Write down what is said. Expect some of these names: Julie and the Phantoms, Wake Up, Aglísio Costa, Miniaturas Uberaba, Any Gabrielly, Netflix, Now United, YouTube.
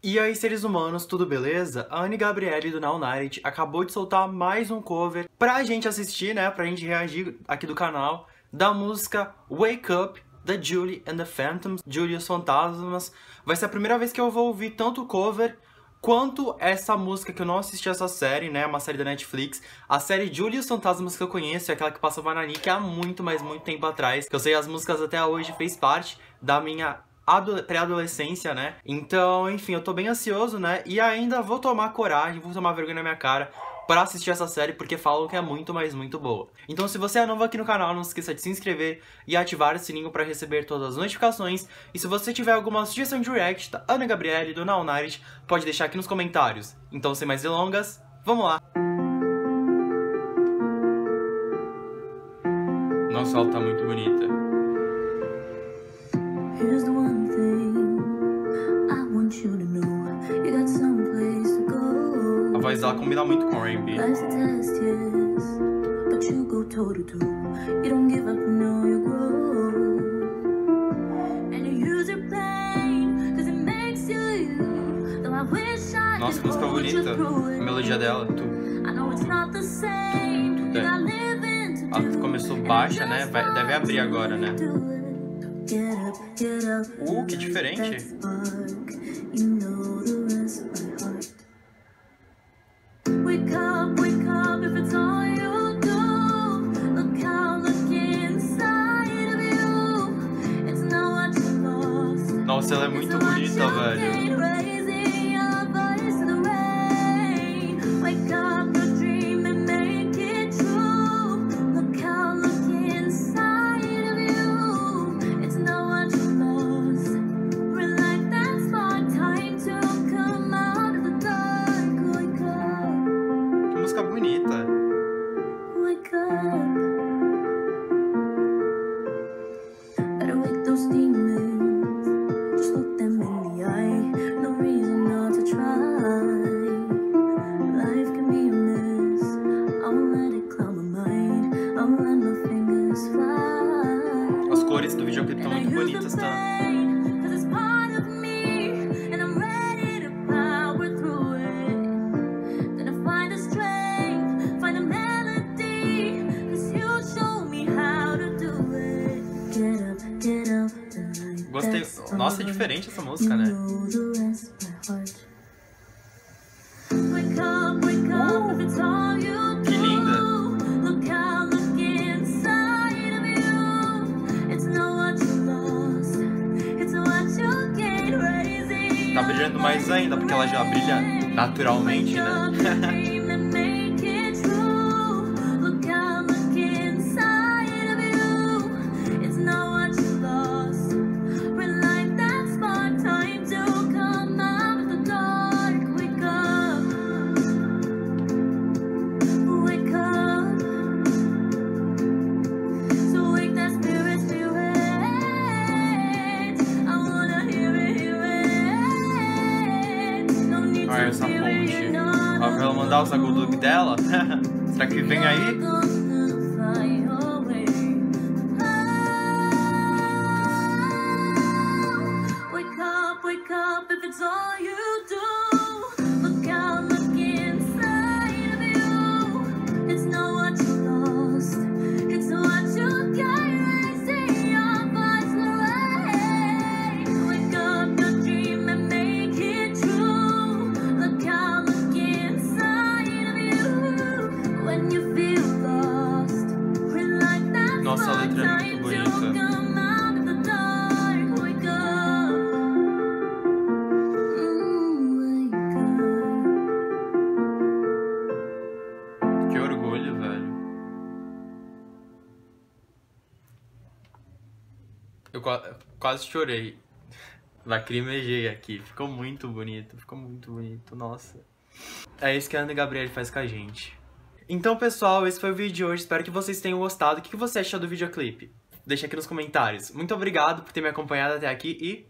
E aí, seres humanos, tudo beleza? A Any Gabrielly do Now United acabou de soltar mais um cover pra gente assistir, né, pra gente reagir aqui do canal, da música Wake Up, da Julie and the Phantoms, Julie e os Fantasmas. Vai ser a primeira vez que eu vou ouvir tanto o cover quanto essa música, que eu não assisti essa série, né, uma série da Netflix. A série Julie e os Fantasmas que eu conheço é aquela que passava na Nick há muito, mas muito tempo atrás, que eu sei as músicas até hoje, fez parte da minha pré-adolescência, né? Então, enfim, eu tô bem ansioso, né? E ainda vou tomar coragem, vou tomar vergonha na minha cara pra assistir essa série, porque falam que é muito, mas muito boa. Então, se você é novo aqui no canal, não esqueça de se inscrever e ativar o sininho pra receber todas as notificações. E se você tiver alguma sugestão de react da Any Gabrielly, do Now United, pode deixar aqui nos comentários. Então, sem mais delongas, vamos lá! Nossa, ela tá muito bonita. Here's the one thing I want you to know. You got some place to go. A voz dela combina muito com R&B. Life's a test, yes, but you go toe to toe. You don't give up, no, you grow. And you use your pain, cause it makes you you. Though I wish I could hold you through it. A melodia dela, I know it's not the same. You got living to do. Ela começou baixa, né? Deve abrir agora, né? Que diferente. Nossa, ela é muito bonita, velho. As cores do videoclipe estão muito bonitas, tá? Gostei. Nossa, é diferente essa música, né? Que linda! Tá brilhando mais ainda, porque ela já brilha naturalmente, né? Essa ponte, ó, pra ela mandar usar o look dela. Será que vem aí? Nossa, a letra é muito bonita. Que orgulho, velho. Eu quase chorei. Lacrimejei aqui. Ficou muito bonito. Ficou muito bonito. Nossa. É isso que a Any Gabrielly faz com a gente. Então, pessoal, esse foi o vídeo de hoje. Espero que vocês tenham gostado. O que você achou do videoclipe? Deixa aqui nos comentários. Muito obrigado por ter me acompanhado até aqui e...